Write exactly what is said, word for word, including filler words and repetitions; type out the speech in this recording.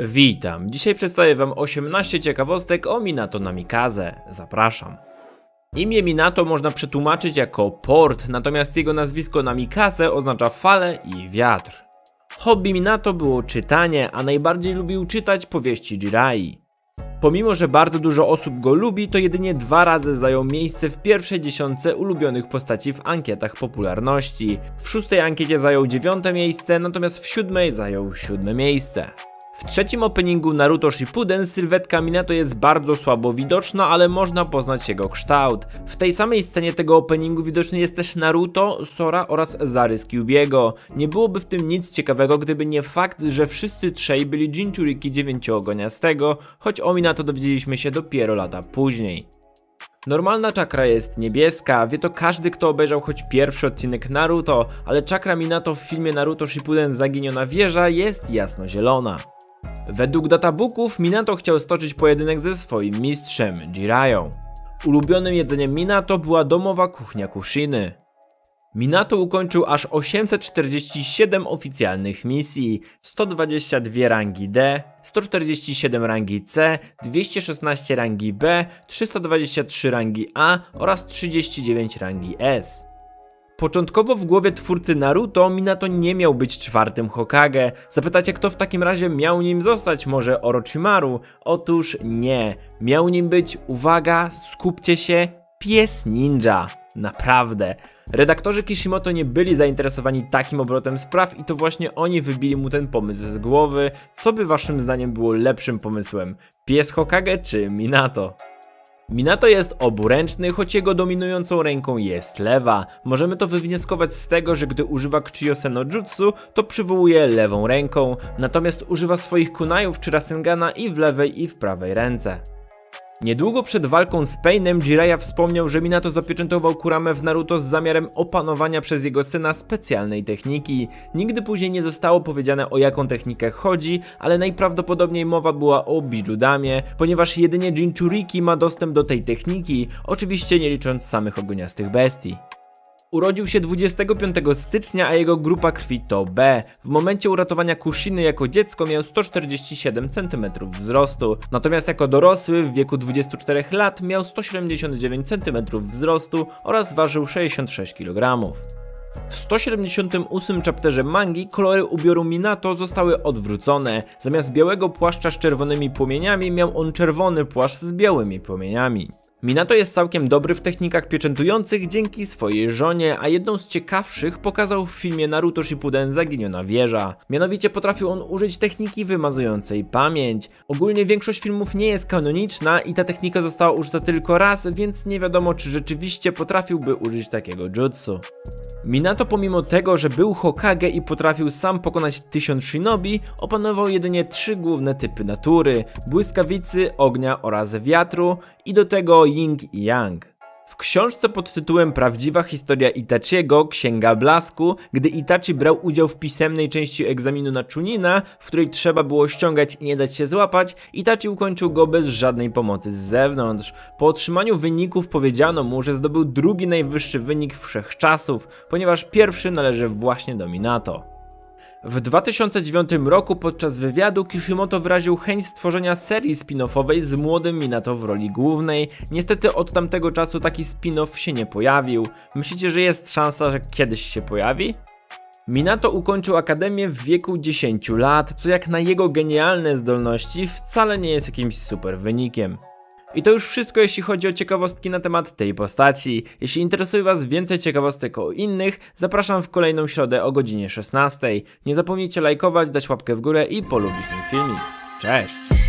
Witam, dzisiaj przedstawię wam osiemnaście ciekawostek o Minato Namikaze. Zapraszam. Imię Minato można przetłumaczyć jako port, natomiast jego nazwisko Namikaze oznacza falę i wiatr. Hobby Minato było czytanie, a najbardziej lubił czytać powieści Jirai. Pomimo, że bardzo dużo osób go lubi, to jedynie dwa razy zajął miejsce w pierwszej dziesiątce ulubionych postaci w ankietach popularności. W szóstej ankiecie zajął dziewiąte miejsce, natomiast w siódmej zajął siódme miejsce. W trzecim openingu Naruto Shippuden sylwetka Minato jest bardzo słabo widoczna, ale można poznać jego kształt. W tej samej scenie tego openingu widoczny jest też Naruto, Sora oraz zarys Kyubiego. Nie byłoby w tym nic ciekawego, gdyby nie fakt, że wszyscy trzej byli Jinchuriki dziewięciogoniastego, choć o Minato dowiedzieliśmy się dopiero lata później. Normalna czakra jest niebieska, wie to każdy, kto obejrzał choć pierwszy odcinek Naruto, ale czakra Minato w filmie Naruto Shippuden Zaginiona Wieża jest jasnozielona. Według databooków Minato chciał stoczyć pojedynek ze swoim mistrzem, Jiraią. Ulubionym jedzeniem Minato była domowa kuchnia Kushiny. Minato ukończył aż osiemset czterdzieści siedem oficjalnych misji, sto dwadzieścia dwa rangi D, sto czterdzieści siedem rangi C, dwieście szesnaście rangi B, trzysta dwadzieścia trzy rangi A oraz trzydzieści dziewięć rangi S. Początkowo w głowie twórcy Naruto Minato nie miał być czwartym Hokage. Zapytacie, kto w takim razie miał nim zostać, może Orochimaru? Otóż nie, miał nim być, uwaga, skupcie się, pies ninja. Naprawdę. Redaktorzy Kishimoto nie byli zainteresowani takim obrotem spraw i to właśnie oni wybili mu ten pomysł z głowy. Co by waszym zdaniem było lepszym pomysłem? Pies Hokage czy Minato? Minato jest oburęczny, choć jego dominującą ręką jest lewa. Możemy to wywnioskować z tego, że gdy używa Kuchiyose no Jutsu, to przywołuje lewą ręką, natomiast używa swoich kunajów czy Rasengana i w lewej i w prawej ręce. Niedługo przed walką z Painem Jiraiya wspomniał, że Minato zapieczętował Kurame w Naruto z zamiarem opanowania przez jego syna specjalnej techniki. Nigdy później nie zostało powiedziane, o jaką technikę chodzi, ale najprawdopodobniej mowa była o Bijudamie, ponieważ jedynie Jinchuriki ma dostęp do tej techniki, oczywiście nie licząc samych ogoniastych bestii. Urodził się dwudziestego piątego stycznia, a jego grupa krwi to B. W momencie uratowania Kushiny jako dziecko miał sto czterdzieści siedem centymetrów wzrostu, natomiast jako dorosły w wieku dwudziestu czterech lat miał sto siedemdziesiąt dziewięć centymetrów wzrostu oraz ważył sześćdziesiąt sześć kilogramów. W sto siedemdziesiątym ósmym chapterze mangi kolory ubioru Minato zostały odwrócone. Zamiast białego płaszcza z czerwonymi płomieniami miał on czerwony płaszcz z białymi płomieniami. Minato jest całkiem dobry w technikach pieczętujących dzięki swojej żonie, a jedną z ciekawszych pokazał w filmie Naruto Shippuden Zaginiona Wieża. Mianowicie potrafił on użyć techniki wymazującej pamięć. Ogólnie większość filmów nie jest kanoniczna i ta technika została użyta tylko raz, więc nie wiadomo, czy rzeczywiście potrafiłby użyć takiego jutsu. Minato, pomimo tego, że był Hokage i potrafił sam pokonać tysiąc shinobi, opanował jedynie trzy główne typy natury: błyskawicy, ognia oraz wiatru, i do tego Ying Yang. W książce pod tytułem Prawdziwa historia Itachiego, Księga Blasku, gdy Itachi brał udział w pisemnej części egzaminu na Chunina, w której trzeba było ściągać i nie dać się złapać, Itachi ukończył go bez żadnej pomocy z zewnątrz. Po otrzymaniu wyników powiedziano mu, że zdobył drugi najwyższy wynik wszechczasów, ponieważ pierwszy należy właśnie do Minato. W dwa tysiące dziewiątym roku podczas wywiadu Kishimoto wyraził chęć stworzenia serii spin-offowej z młodym Minato w roli głównej. Niestety od tamtego czasu taki spin-off się nie pojawił. Myślicie, że jest szansa, że kiedyś się pojawi? Minato ukończył akademię w wieku dziesięciu lat, co jak na jego genialne zdolności wcale nie jest jakimś super wynikiem. I to już wszystko, jeśli chodzi o ciekawostki na temat tej postaci. Jeśli interesuje was więcej ciekawostek o innych, zapraszam w kolejną środę o godzinie szesnastej. Nie zapomnijcie lajkować, dać łapkę w górę i polubić ten filmik. Cześć!